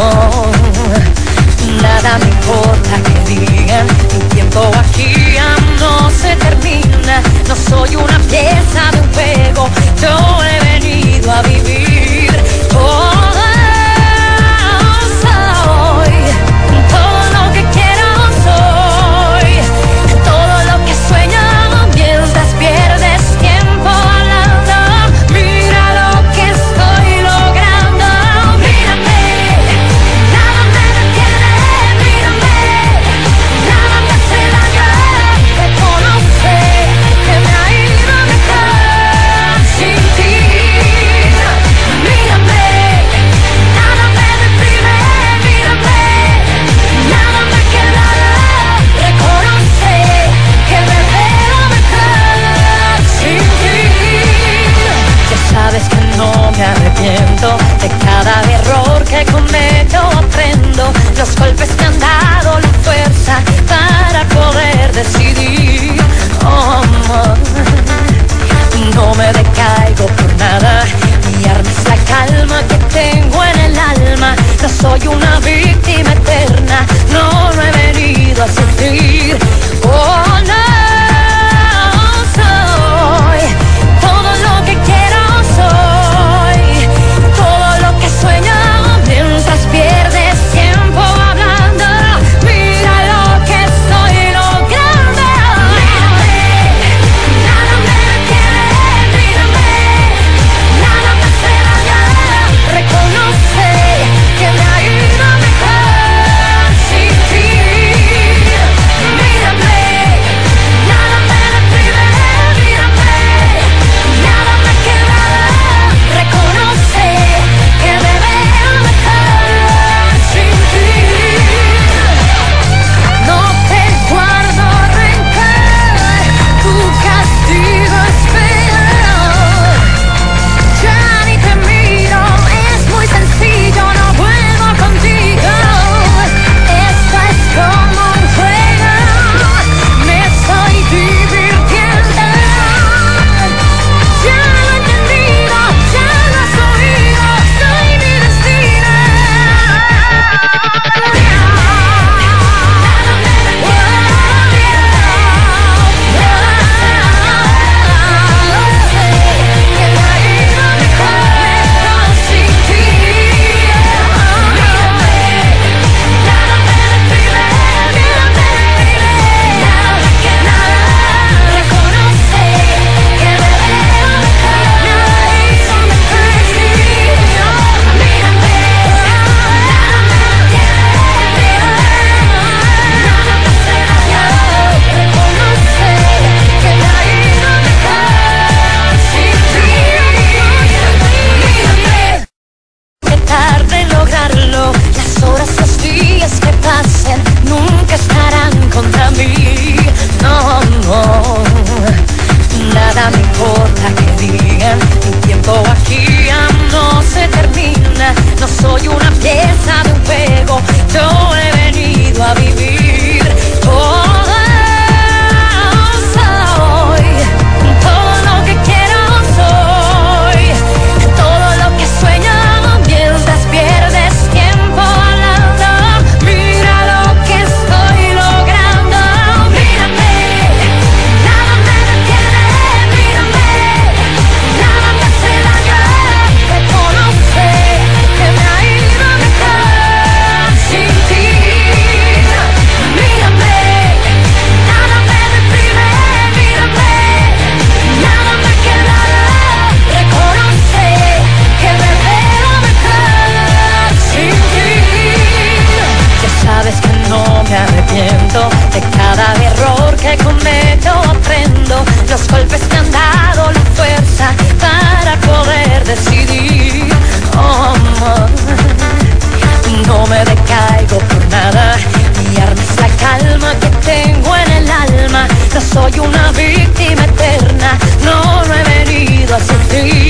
amor. Nada me importa que digan, mi tiempo aquí ya no se termina. No soy una pieza de un juego, yo he venido a vivir. De cada error que cometo aprendo, los golpes me han dado la fuerza para poder decidir. Oh, amor, no me decaigo por nada, mi arma es la calma que tengo en el alma. No soy una víctima eterna, no, no he venido a sufrir. Oh, no. Soy una víctima eterna, no, no he venido a sufrir.